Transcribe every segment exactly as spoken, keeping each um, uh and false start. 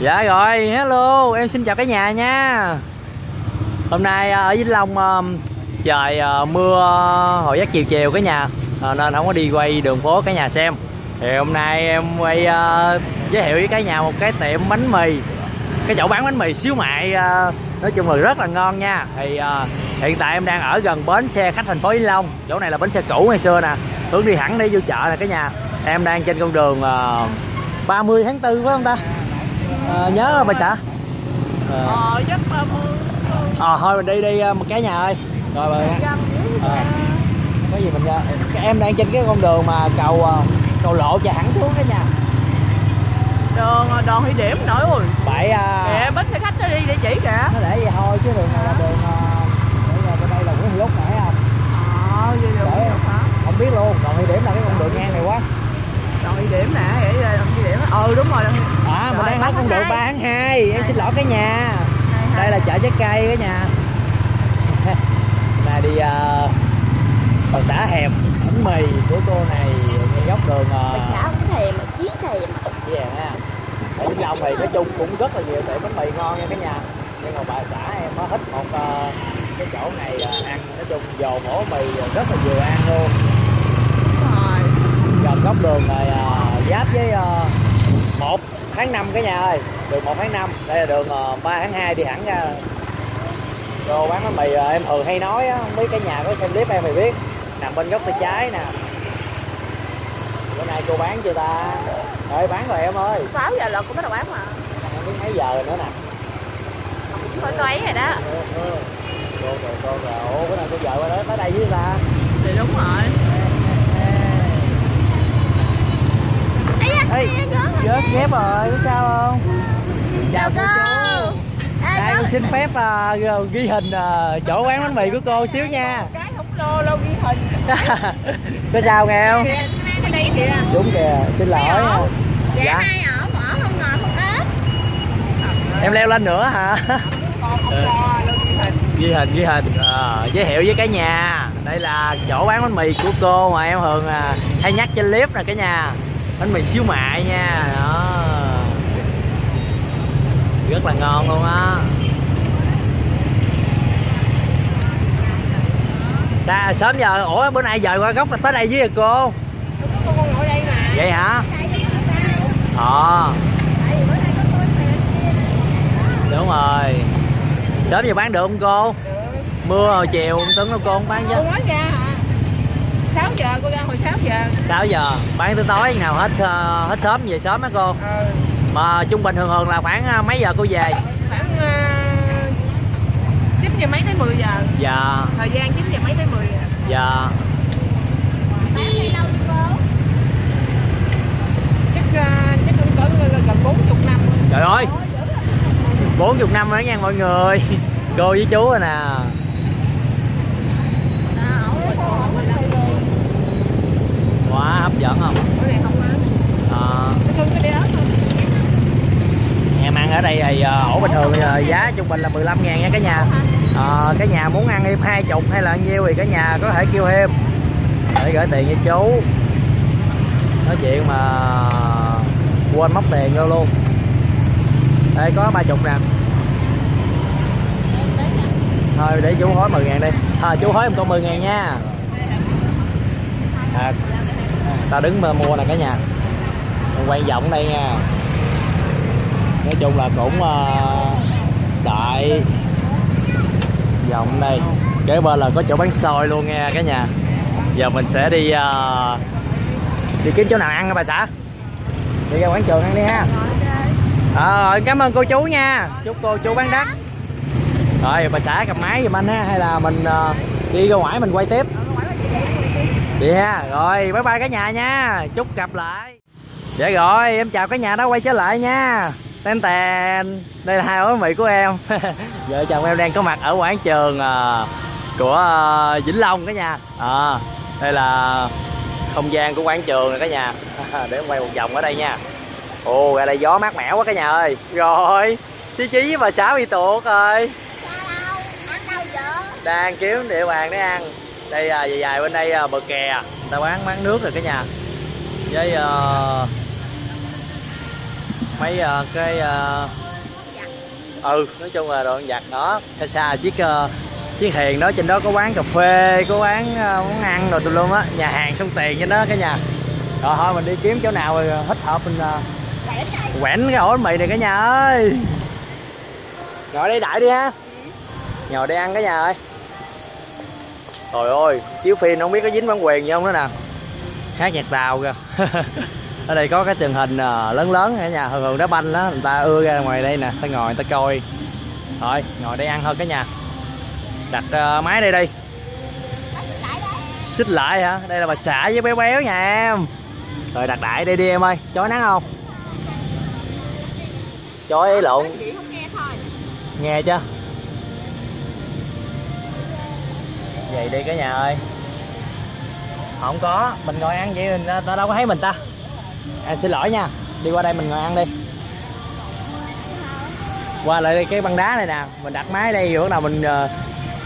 Dạ rồi, hello, em xin chào cả nhà nha. Hôm nay ở Vĩnh Long trời mưa hồi giấc chiều chiều cả nhà, nên không có đi quay đường phố cả nhà xem. Thì hôm nay em quay giới thiệu với cả nhà một cái tiệm bánh mì, cái chỗ bán bánh mì xíu mại, nói chung là rất là ngon nha. Thì hiện tại em đang ở gần bến xe khách thành phố Vĩnh Long. Chỗ này là bến xe cũ ngày xưa nè, hướng đi thẳng để vô chợ nè cả nhà. Em đang trên con đường ba mươi tháng tư phải không ta? À, nhớ không bà xã? Ờ chắc ba mươi. Ờ thôi mình đi đi một cái nhà ơi. Rồi bà. À, cái gì mình ra. Em đang trên cái con đường mà cầu cầu lộ chạy hẳn xuống cái nhà. Đường Đoàn Thị Điểm nổi rồi. Bãi à. Kìa bến xe khách nó đi địa chỉ kìa. Nó để vậy thôi chứ đường này là đường để bên đây là Nguyễn Thị Út phải không? Ờ vậy được. Để, không biết luôn, Đoàn Thị Điểm là cái con đường ngang này quá. Đoàn Thị Điểm nè, vậy là Đoàn Thị Điểm. Ừ đúng rồi. À, mình đang nói con đường ba tháng hai, em xin lỗi cái nhà. Đây là chợ trái cây cái nhà. Này đi uh, bà xã hèm bánh mì của cô này ngay góc đường. Bà uh... xã cũng thèm, chí thèm. Dạ. Yeah. Ở Vĩnh Long thì nói chung cũng rất là nhiều tiệm bánh mì ngon nha cả nhà. Nhưng mà bà xã em nó thích một uh, cái chỗ này uh, ăn nói chung dồn ổ mì rất là vừa ăn luôn. Đúng rồi. Gần góc đường này uh, giáp với uh, một tháng năm cả nhà ơi, đường một tháng năm, đây là đường ba tháng hai đi thẳng ra đồ bán bánh mì. Em thường hay nói á, không biết cả nhà có xem clip em thì biết, nằm bên góc tay trái nè. Bữa nay cô bán chưa ta? Ơi bán rồi em ơi. sáu giờ là cô bắt đầu bán mà. Không biết mấy giờ rồi nữa nè. Chứ phải tối rồi đó. Cô rồi cô rồi, ô bữa nay cô vợ qua tới tới đây với ta. Thì đúng rồi. Ê, vớt dép rồi, sao không? Chào cô. Đây con xin phép uh, ghi hình uh, chỗ quán bánh mì của cô xíu nha. Cái không lô lô ghi hình. Có sao nghèo? Đúng kìa, xin lỗi. Dạ. Hai ở mỏ không ngồi không ếch. Em leo lên nữa hả? Ghi hình, ghi hình. À, giới thiệu với cả nhà. Đây là chỗ bán bánh mì của cô mà em thường uh, hay nhắc trên clip nè cả nhà. Bánh mì xíu mại nha, đó. Rất là ngon luôn á. Sao sớm giờ, ủa bữa nay giờ qua góc là tới đây với cô. Cô con ngồi đây mà. Vậy hả? Ờ. Đúng rồi. Sớm giờ bán được không cô? Mưa hồi chiều Tuấn đâu cô không bán chứ. sáu giờ cô ra hồi sáu giờ. sáu giờ bán tới tối nào hết hết sớm về sớm á cô. Ừ. Mà trung bình thường thường là khoảng mấy giờ cô về? Khoảng uh, chín giờ mấy tới mười giờ. Dạ. Thời gian chín giờ mấy tới mười giờ. Dạ. Bán hay lâu đi cô? Chắc uh, chắc cũng có gần bốn mươi năm. Trời ơi. bốn mươi năm rồi đó nha mọi người. Cô với chú rồi nè. Quá hấp dẫn không? Cái này không ăn. Ờ. Cái đó không? Em ăn ở đây thì ổ bình thường thì giá trung bình là mười lăm ngàn nha cả nhà. Ờ, cả nhà muốn ăn em hai chục hay là nhiêu thì cả nhà có thể kêu em để gửi tiền cho chú. Nói chuyện mà quên móc tiền vô luôn. Đây có ba chục nè. Thôi để chú hối mười ngàn đi. Thôi à, chú hối em con mười ngàn nha. À, ta đứng mua nè cả nhà, quay vòng đây nha. Nói chung là cũng uh, đại vòng đây, kế bên là có chỗ bán xôi luôn nha cả nhà. Giờ mình sẽ đi uh, đi kiếm chỗ nào ăn hả bà xã? Đi ra quảng trường ăn đi ha. Rồi à, cảm ơn cô chú nha, chúc cô chú bán đắt. Rồi bà xã cầm máy giùm anh ha, hay là mình uh, đi ra ngoài mình quay tiếp. Dạ yeah, rồi bye bye cả nhà nha, chúc gặp lại. Dạ rồi em chào cả nhà đã quay trở lại nha. Tên tèn, đây là hai ổ bánh mì của em. Vợ chồng em đang có mặt ở quảng trường uh, của uh, Vĩnh Long cả nhà. À, đây là không gian của quảng trường này cả nhà. Để em quay một vòng ở đây nha. Ồ ra đây gió mát mẻ quá cả nhà ơi. Rồi Chí Chí với bà xã bị tuột rồi. Đang kiếm địa bàn để ăn. Đây dài dài bên đây bờ kè, người ta bán bán nước rồi cả nhà. Với uh, mấy uh, cái uh... ừ nói chung là đồ ăn vặt đó. Xa xa chiếc uh, chiếc hiền đó, trên đó có quán cà phê, có quán uh, món ăn rồi tùm lum á, nhà hàng Sông Tiền trên đó cả nhà. Rồi thôi mình đi kiếm chỗ nào rồi hết hợp mình uh, quẹn cái ổ bánh mì này cả nhà ơi. Ngồi đây đại đi ha, ngồi đây ăn cả nhà ơi. Trời ơi, chiếu phim không biết có dính bản quyền gì không nữa nè, hát nhạc Tàu kìa. Ở đây có cái tường hình lớn lớn cả nhà, thường thường đá banh đó, người ta ưa ra ngoài đây nè, ta ngồi người ta coi. Thôi, ngồi đây ăn thôi cả nhà. Đặt uh, máy đây đi. Xích lại hả? Đây là bà xã với béo béo nha em. Rồi đặt đại đây đi em ơi, chói nắng không? Chói ấy lộn. Nghe chưa? Vậy đi cả nhà ơi. Không có, mình ngồi ăn vậy người ta đâu có thấy mình ta. Anh xin lỗi nha, đi qua đây mình ngồi ăn đi. Qua lại cái băng đá này nè, mình đặt máy đây rồi nào mình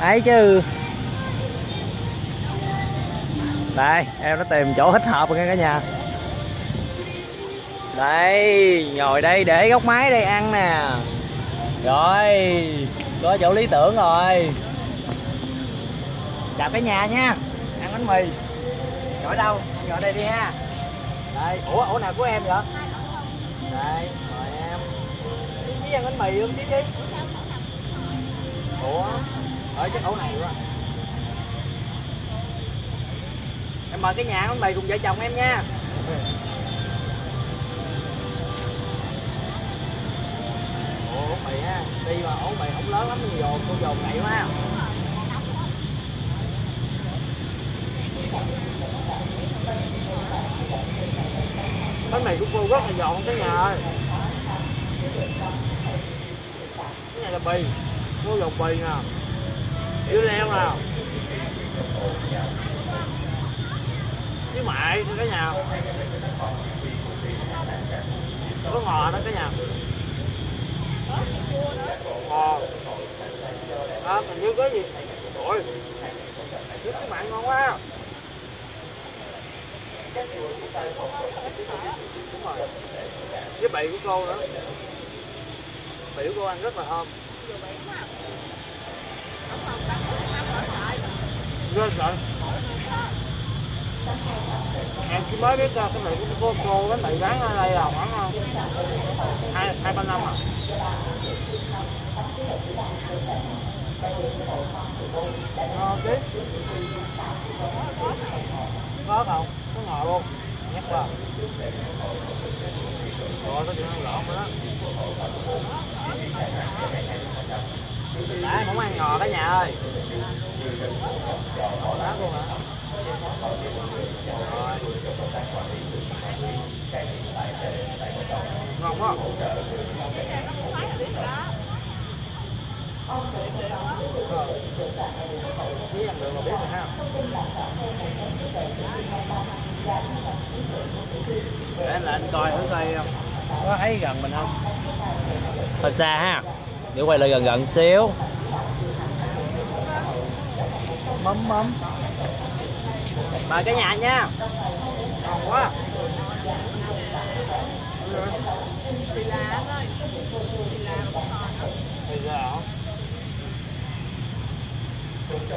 ấy chứ. Đây, em đã tìm chỗ thích hợp rồi nha cả nhà. Đây, ngồi đây để góc máy đây ăn nè. Rồi, có chỗ lý tưởng rồi. Chào cả nhà nha, ăn bánh mì. Ngồi đâu? Ngồi đây đi ha. Đây, ủa ổ nào của em vậy? Đây, rồi em. Chí ăn bánh mì luôn Chí Chí. Ủa, ở chắc ổ này quá. Em mời cái nhà ăn bánh mì cùng vợ chồng em nha. Ủa ổ mì ha, đi mà ổ mì không lớn lắm nhiều dồn, cô dồn ngậy quá. Bánh mì của cô rất là giòn cả nhà ơi. Cái này là bì, cô dọc bì nè, dưa leo nè, chứ mại nữa cả nhà, có ngò đó cả nhà, ngò, à, hình như có gì, ôi, chứ cái mặn ngon quá. Cái bì của cô nữa, bì của cô ăn rất là thơm. Rất sợ. Em chỉ mới biết ra cái bì của cô, cô bánh mì bán ở đây là khoảng hai hai ba năm à. Ngon chứ? Có không? Có ngò luôn, nhắc qua. Rồi nó đi ăn lộn rồi đó. Đấy, không ăn ngò cả nhà ơi. Đá luôn hả? Rồi. Ngon quá. Để anh lên coi thử coi có thấy gần mình không? Hơi xa ha, để quay lại gần gần xíu. Mắm mắm. Mời cả nhà nha. Ngon quá. Thì là thôi. Thì là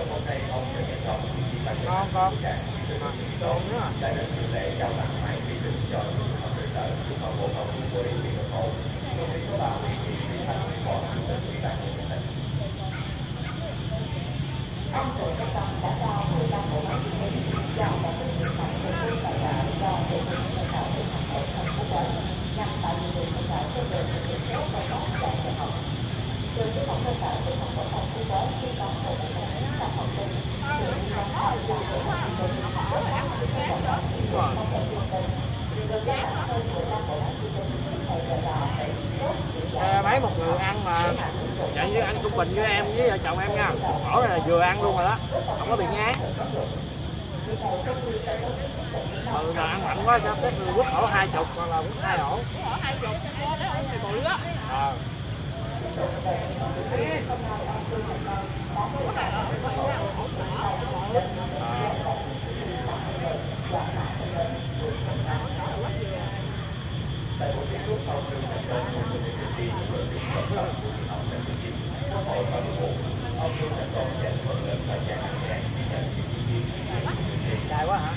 không còn. Thì là không. Ngon không? Ngon nữa à? Mấy một người ăn mà vậy như anh cũng bình với em với vợ chồng em nha, khổ này là vừa ăn luôn rồi đó, không có bị ngán. Ừ là ăn mạnh quá sao cái người quất ổ hai chục hoặc là quất hai ổ. Hai chục bự á. Ờ. Hãy subscribe cho kênh Vĩnh Long để không bỏ lỡ những video hấp dẫn. Dài quá hả?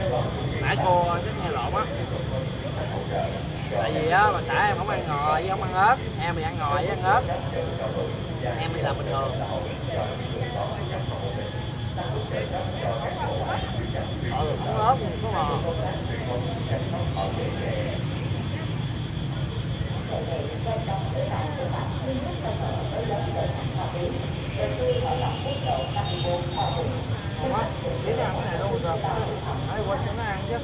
Nãy cô thích nghe lộn á. Tại vì á, bà xã em không ăn ngòi với không ăn ớt. Em thì ăn ngòi với ăn ớt. Em đi làm bình thường. Ờ, không ớt nhưng có ngò. Quá, biết ăn cái này đâu rồi. Ai quên cho nó ăn chứ.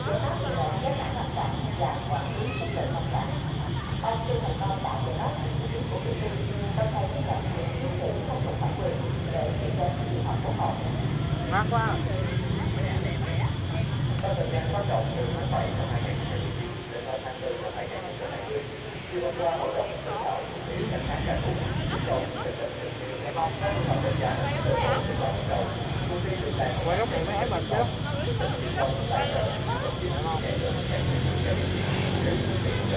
Mát quá. Quay góc này mới ép mình chứ.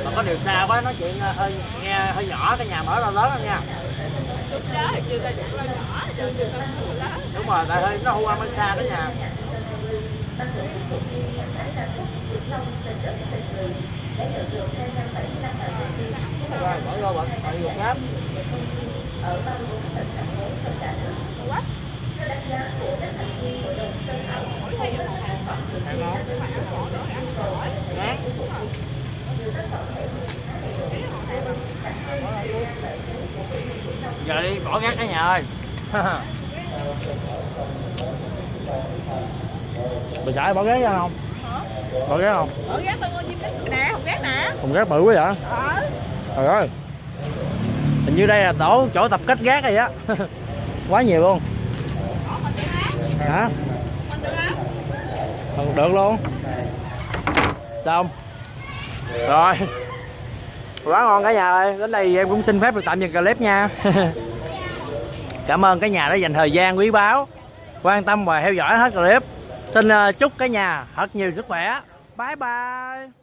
Mà có điều sao quá, nói chuyện hơi nghe hơi nhỏ, cái nhà mở ra lớn lắm nha. Đúng rồi, tại hơi nó hô ăn bên xa đó nha. Rồi, bỏ vô bật, bật vô cáp. Giờ đi bỏ gác cả nhà ơi. Bà xã bỏ gác ra không? Bỏ gác không? Bỏ gác tao ngồi chim nè, không gác nè. Không gác bự quá vậy? Ờ. Trời ơi. Hình như đây là tổ chỗ tập kết gác rồi á. Quá nhiều luôn. Hả? Được luôn. Xong. Rồi. Quá ngon cả nhà ơi. Đến đây em cũng xin phép được tạm dừng clip nha. Cảm ơn cả nhà đã dành thời gian quý báu quan tâm và theo dõi hết clip. Xin chúc cả nhà thật nhiều sức khỏe. Bye bye.